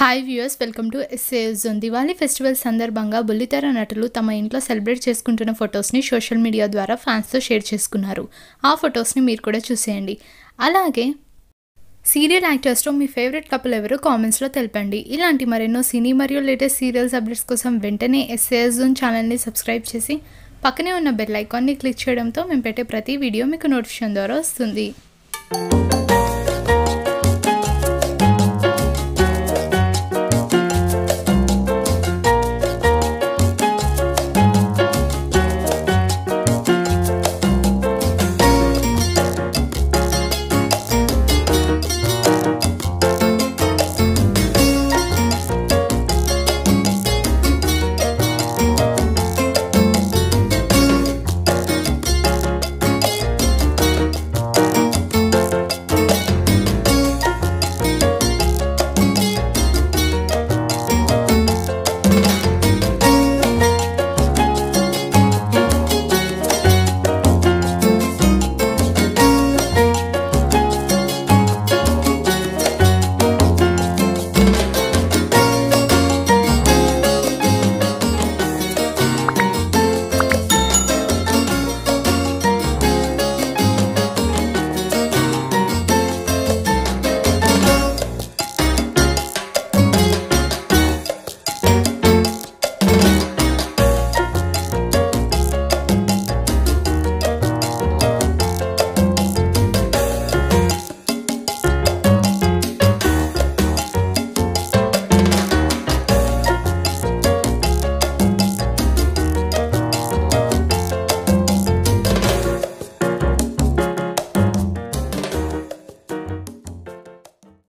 Hi viewers, welcome to SAS Zoon. Diwali festival సందర్భంగా బుల్లితెర నటులు తమ ఇంట్లో సెలబ్రేట్ చేసుకుంటున్న ఫొటోస్ని సోషల్ మీడియా ద్వారా ఫ్యాన్స్తో షేర్ చేసుకున్నారు. ఆ ఫొటోస్ని మీరు కూడా చూసేయండి. అలాగే సీరియల్ యాక్టర్స్తో మీ ఫేవరెట్ కపుల్ ఎవరో కామెంట్స్లో తెలిపండి. ఇలాంటి మరెన్నో సినీ మరియు లేటెస్ట్ సీరియల్స్ అప్డేట్స్ కోసం వెంటనే SAS Zoon ఛానల్ని సబ్స్క్రైబ్ చేసి పక్కనే ఉన్న బెల్ ఐకాన్ని క్లిక్ చేయడంతో మేము పెట్టే ప్రతి వీడియో మీకు నోటిఫికేషన్ ద్వారా వస్తుంది.